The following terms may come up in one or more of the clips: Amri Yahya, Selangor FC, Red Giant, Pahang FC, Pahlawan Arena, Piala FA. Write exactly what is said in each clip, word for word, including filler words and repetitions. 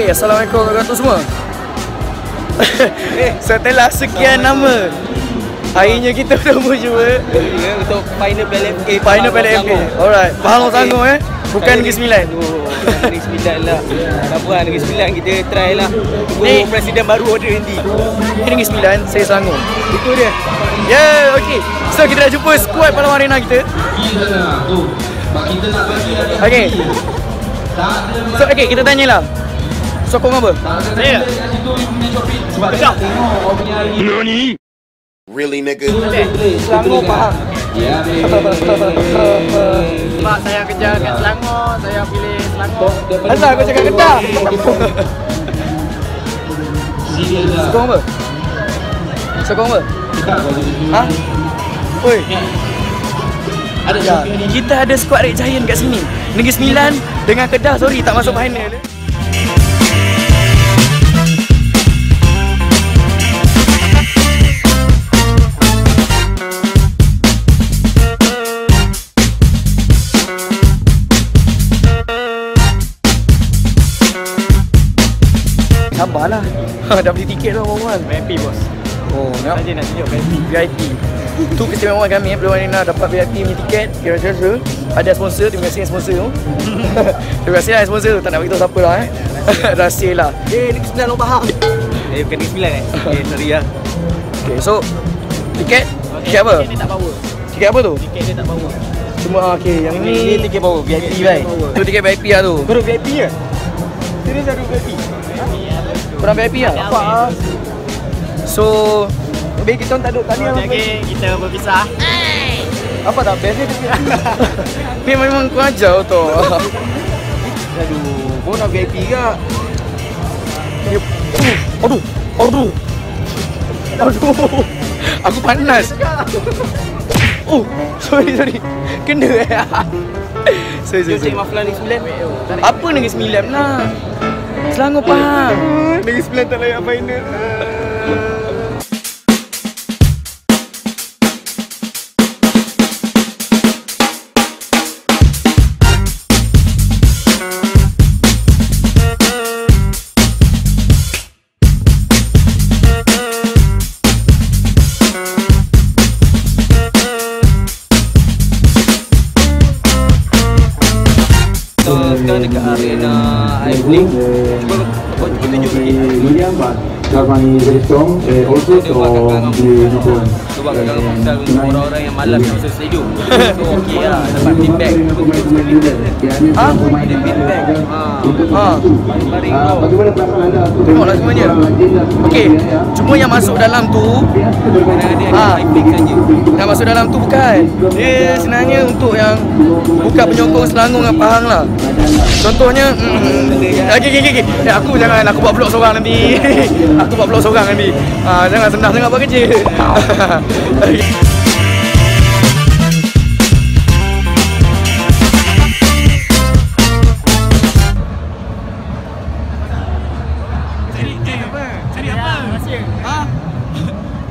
Okay, Assalamualaikum warahmatullahi semua. Setelah sekian lama, akhirnya kita bertemu jumpa untuk final Piala F A. Final Piala F A. Alright, Pahlawan Arena eh. Bukan Negeri Sembilan. Negeri Sembilan lah. Tak apa, Negeri Sembilan kita try lah. Ni presiden baru order nanti. Negeri Sembilan, saya Selangor. Itu dia. Yeah, okay. So kita dah jumpa squad Pahlawan Arena kita. Okay. So okay, kita tanyalah. Sokong apa? Saya. Kejap. Nani? Really nigga. Selangor Pahang. Sebab saya kerja kat Selangor, saya pilih Selangor. Asal aku cakap Kedah. Sokong apa? Sokong apa? Ha? Oi. Ya, kita ada squad Red Giant kat sini. Negeri Sembilan dengan Kedah, sorry tak masuk final. Sabarlah. Dah beli tiket dah orang-orang. V I P bos. Oh, nak saja nak tunjuk V I P. Tu kesemuaan kami eh, Pahlawan Arena dapat V I P punya tiket. Kira-kira ada sponsor, terima kasih sponsor tu. Terima kasih lah sponsor tu. Tak nak beritahu siapa lah eh. Rahsia lah. Eh, Negeri Sembilan orang Pahang. Eh, bukan Negeri Sembilan eh. Eh, sorry lah. Okay, so tiket, tiket apa? Tiket dia tak power. Tiket apa tu? Tiket dia tak power. Cuma, okay, yang ni tiket power, V I P lah. Tu tiket V I P lah tu. Baru V I P ke? Serius ada V I P? Kurang V I P lah. Apa lah. So baik kita orang tak duduk tadi lah. Kita berpisah. Apa tak? Biasanya dia ni memang kurang jauh tu. Aduh, korang nak V I P ke? Aduh, aduh, aduh. Aku panas. Oh, sorry, sorry. Kena eh. Sorry, sorry. Cik Maflan Negeri Sembilan. Apa Negeri Sembilan lah? Selangor Pahang. Negeri Sembilan tak layak final. Sekarang dekat arena air bling. Cuba kau tunjuk sikit. William Bat Carvani Zestong and also from the Nippon. Sebab kalau pasal orang-orang yang malam yang masuk stadium. So ok lah, dapat feedback. Ha? Ada feedback. Ha. Bagaimana perasaan anda? Tengok lah semuanya. Ok, cuma yang masuk dalam tu ha, yang masuk dalam tu bukan. Dia sebenarnya untuk yang buka penyokong Selangor dengan Pahang lah. Contohnya ok ok ok aku jangan, aku buat vlog seorang nanti. Aku buat vlog seorang nanti. Jangan senang-senang buat kerja. Cari eh apa? Cari apa? Ha?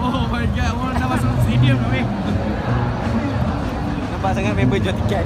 Oh my god, orang dah masuk stadium dah weh. Nampak sangat member jual tiket.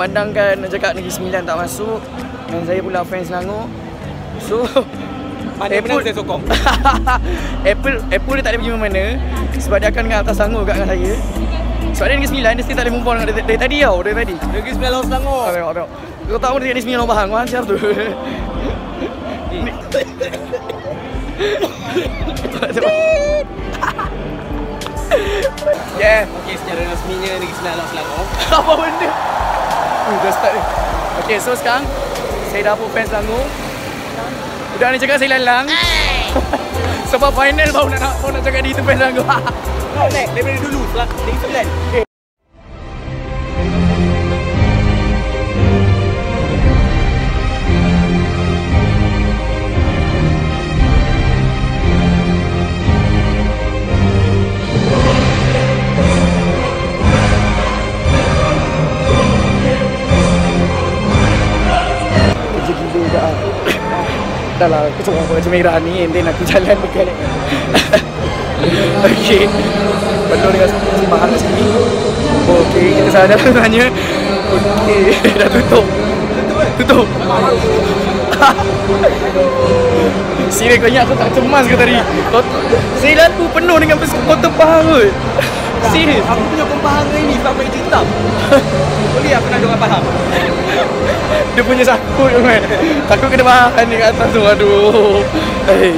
Memandangkan nak cakap Negeri Sembilan tak masuk dan saya pula fans Selangor. So mana pun saya sokong. Apple Apple dia tak boleh pergi mana-mana sebab dia akan dengan atas Selangor kat dengan saya. Sebab dia Negeri Sembilan dia still tak boleh move on dari, dari tadi tau, dari tadi. Negeri Sembilan lawan Selangor. Okey, okey. Kau tahu dia Negeri Sembilan lawan Pahang, wah siap tu. Yeah. Okey, secara rasminya Negeri Sembilan lawan Selangor. Apa benda? Dah start ni. Okay, so sekarang saya dah pun fans Selangor. Budak ni cakap saya lalang. Sebab final baru nak nak, nak cakap di tempat Selangor. Kau naik daripada dulu, dari sebelah. Okay. Dah lah, aku seorang macam merah ni. And then aku jalan dekat okay, penuh dengan si Pahang kat sini. Okay, kita sana tanya. Okay, dah tutup. Tutup Serius kau ingat aku tak cemas ke tadi? Serius aku penuh dengan kotor Pahang kot. Serius aku punya kotor Pahang ni sebab aku ikut hitam. Boleh aku nak diorang faham. Dia punya sakut kan. Takut kena makan ni kat atas tu. Aduh. Hey.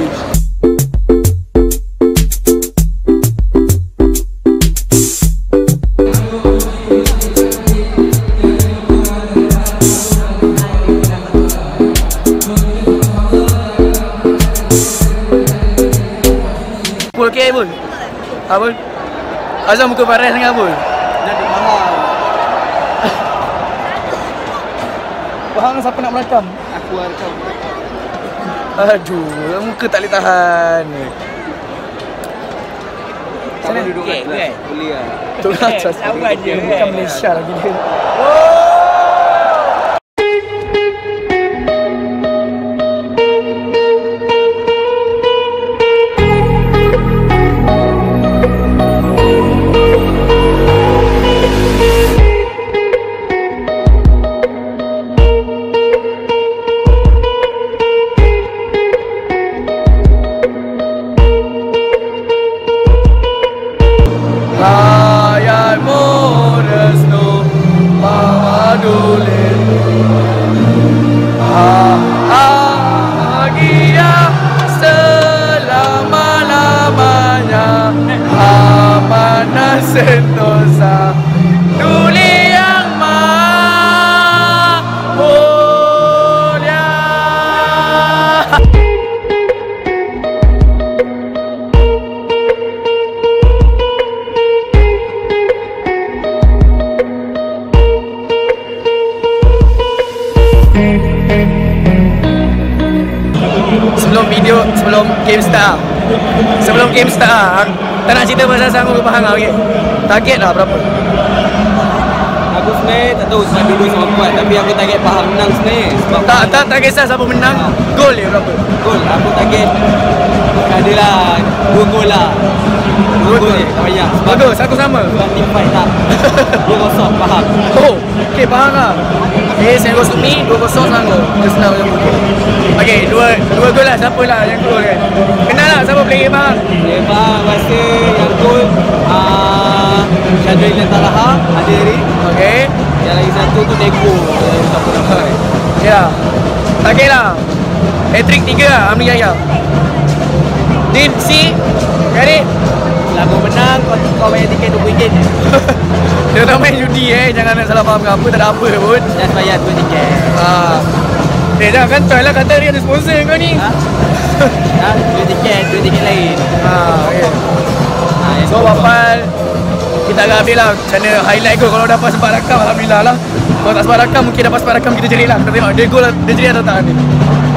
Pukul K I pun? Abang Azam pukul Farah sangat pun? Pahang siapa nak melakam? Aku melakam. Aduh, muka tak boleh tahan. Sama duduk kat kelas. Boleh lah. Duduk kat kelas. Awal je. Bukan Malaysia lagi dia. Sentosa Duli Yang Maha Mulia. Sebelum video, sebelum game start, sebelum game start tak nak cerita pasal Selangor ke Pahang lah, okay? Target lah berapa? Aku sebenarnya tak tahu sebab dulu sama kuat. Tapi aku target Pahang menang sebenarnya. Tak, tak, tak kisah siapa menang. Gol dia berapa? Gol, aku target adalah dua gol lah. Dua gol je, tak banyak. Bagus, aku sama. Sebab tim fight lah. Dua kosong, Pahang. Oh, okay, Pahang lah. Okay, Selangor Sumi, dua kosong Selangor. Tersenang macam tu. Okay, dua dua gol lah, siapa lah yang gol kan? Kenal lah siapa player Pahang? Player Pahang, rasa yang gol Syadri Lentalaha, Adiri. Okay. Yang lagi satu tu Nego. Ya, okay lah. Hat-trick tiga lah, Amri Yahya. Tim C, Karit Selangor menang, kau, kau bayar tiket dua puluh ringgit. Dia tak main judi eh, jangan nak salah faham ke apa, tak ada apa pun. Jangan bayar dua tiket. Haa eh, jangan kantoi lah, kata dia ada sponsor kau ni. Haa? Haa, dua tiket, dua tiket lain. Haa, okay. So, Bapal kita agak habis lah, macam mana highlight kau. Kalau dapat sempat rakam, alhamdulillah lah. Kalau tak sempat rakam, mungkin dapat sempat rakam, kita jerit lah. Kita tengok, dia gol, dia jerit atau tak ni.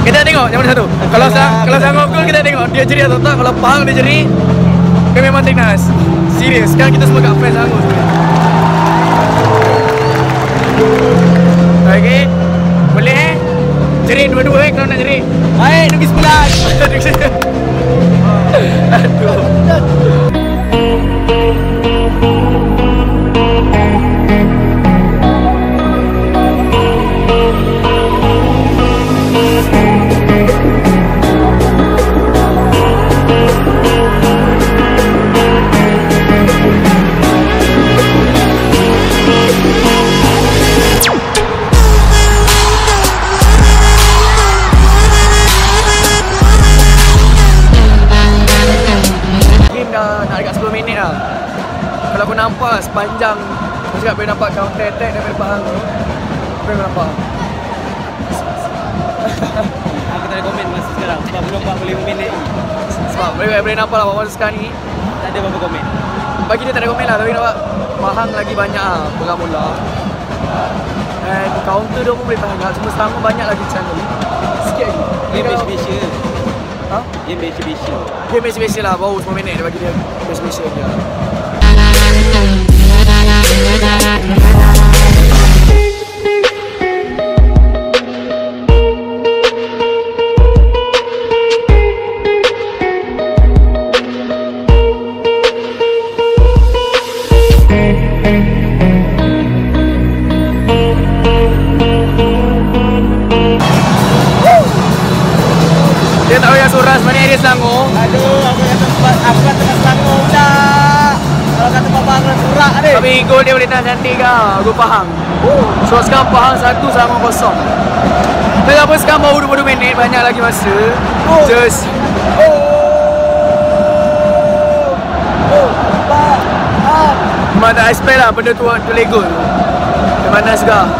Kita tengok, yang mana satu? Kalau Selangor gol, kita tengok dia jerit atau tak. Kalau Pahang dia jerit, dia memang teknas. Serius, sekarang kita semua kat fans Selangor. Okay, boleh eh? Jerit dua-dua eh kalau nak jerit. Baik, Nugi Sebulan. Aduh. Sepanjang aku cakap boleh nampak counter attack daripada Pahang tu. Boleh nampak. Aku tak ada komen masa sekarang sebab belum empat puluh lima minit. Sebab boleh boleh nampak lah masa sekarang ni tak ada apa-apa komen. Bagi dia tak ada komen lah, tapi nampak Pahang lagi banyak lah pengamula. Dan counter dia pun boleh tahan lah, cuma selama banyak lagi channel. Sikit lagi. Game special. Ha? Game special. Game special lah, baru sepuluh minit dia bagi dia game special dia. Dia tak payah surah sebenarnya dia Selangor. Aduh, aku yang tempat, aku kan tengah Selangor dah. Kalau kata Pahang nak surah ni. Tapi gol dia boleh tahan cantik kah, gol Pahang. So sekarang Pahang satu sama kosong. Tapi apa sekarang baru dua puluh minit, banyak lagi masa. Oh. Just oh. Oh. Pahang. Memang tak expect lah benda tu boleh gol. Di mana sekarang?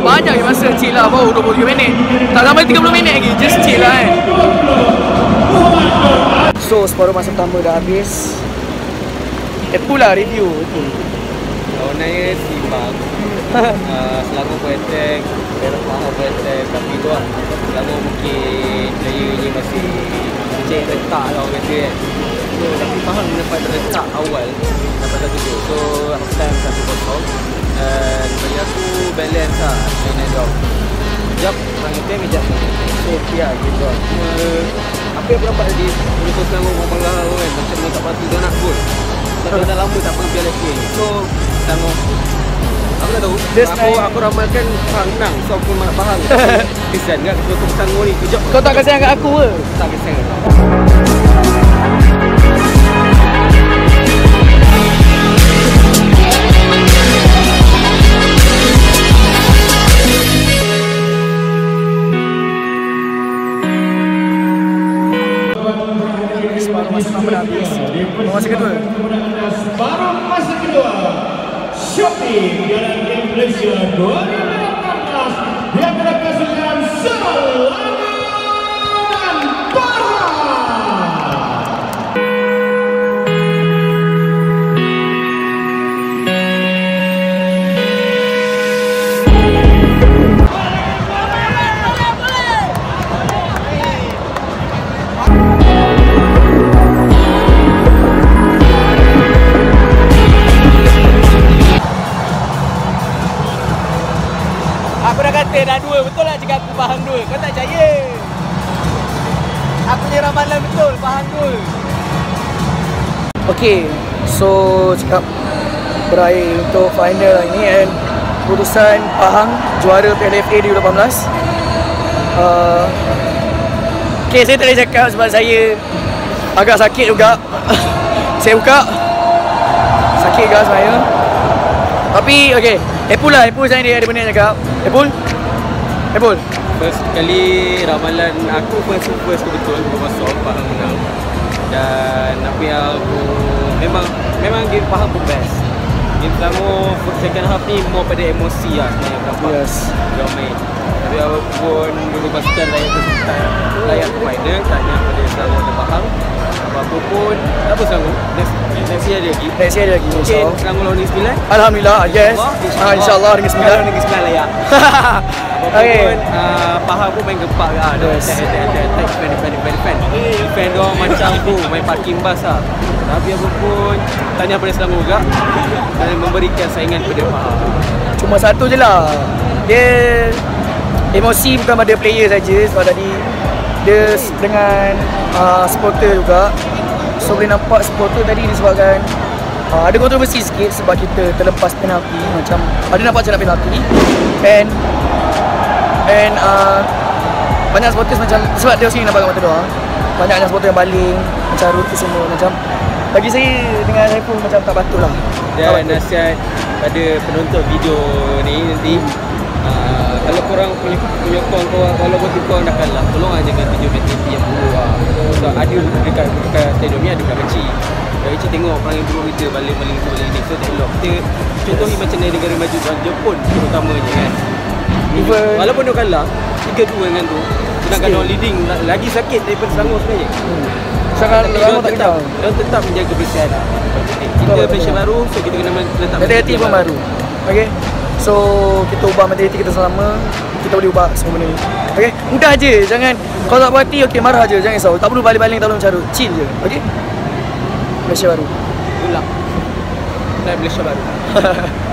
Banyak yang masa chill lah, baru dua puluh tiga minit. Tak sampai tiga puluh minit lagi, just chill lah kan. So, separuh masa pertama dah habis. Eh, pula review tu. Lawanannya seimbang. Selangor boleh attack, Pahang boleh attack. Tapi tu lah, Selangor mungkin player je masih cek retak lah orang kata kan. Tapi Pahang dapat retak awal, dapat satu gol. So, half time satu kosong. Dan bagi aku balance lah dengan dia. Sekejap orang itu sekejap so okay lah gitu lah. Cuma apa yang aku dapat di Universiti Selangor orang Panglah kan, macam ni tak pasti dia nak goal. Sebab dah lama tak pernah Piala F A. So Selangor aku tak tahu, aku, aku ramalkan Pahang menang. So aku memang nak Pahang. Kesian kan aku ke Selangor ni kejap. Kau tak kesian kat aku ke? Tak kesian kat aku. Masa kedua. Baru masa kedua. Shopping dalam game Malaysia dua ribu lapan belas yang berkasukan Selangor dan Pahang. Dah dua, betul lah cakap aku Pahang dua. Kau tak percaya? Aku punya ramalan betul, Pahang dua. Okay, so cakap berakhir untuk final ini and putusan Pahang juara Piala F A di dua ribu lapan belas. uh, Okay, saya tak boleh cakap sebab saya agak sakit juga. Saya buka sakit juga sebenarnya. Tapi okay, Apple lah, Apple saya dia ada benda nak cakap. Apple Apple first kali ramalan aku first first tu betul, aku masuk Pahang menang. Dan apa yang aku memang memang game Pahang pun best. Game Selangor second half ni more pada emosi lah sebenarnya berapa. Yes. Dia main. Tapi aku pun dulu pastikan layak tu layak final tanya pada Selangor dan Pahang. Apa pun tak apa Selangor. Next next year ada lagi. Next year ada lagi. Okay, so Selangor lawan Negeri Sembilan. Alhamdulillah, yes. Insya-Allah insya Negeri Sembilan. Negeri Sembilan layak. Okay. Uh, Pahang pun main gempak ke ada attack attack attack attack defend defend defend. Defend dia macam tu main parking bus ah. Tapi apa pun tanya pada Selangor juga dan memberikan saingan pada Pahang. Cuma satu je lah. Dia emosi bukan pada player saja sebab tadi dia dengan uh, supporter juga. So boleh nampak supporter tadi disebabkan uh, ada kontroversi sikit sebab kita terlepas penalti. Macam ada nampak macam nak penalti. And And uh, banyak supporter macam sebab dia sini nampak kat mata doa. Banyak supporter yang baling macam rutu semua macam. Bagi saya dengan saya pun macam tak patut lah. Dan nasihat pada penonton video ni nanti, Uh, kalau korang penyokong korang, walaupun tu korang dah kalah, tolong aja dengan video mentaliti yang buruk lah. So, ada dekat, dekat stadium ni ada dekat kecil. Dekat kecil tengok orang yang buruk kita baling-baling tu baling ni. So, tak elok. Kita contohi macam dari negara maju, Jepun terutamanya kan. Even, walaupun dia kalah, tiga dua dengan tu, Sedangkan orang leading lagi sakit daripada Selangor sebenarnya. Hmm. Sangat lama tak kenal. Dia tetap menjaga persiapan. Kita Malaysia baru, so kita kena letak mentaliti pun baru. Okey. So kita ubah mentaliti kita selama, kita boleh ubah semua benda ni. Okey, mudah aje. Jangan kau tak puas hati, okey marah aje, jangan risau. Tak perlu baling-baling tak perlu mencarut. Chill je. Okey. Malaysia baru. Ulang. Naik Malaysia baru.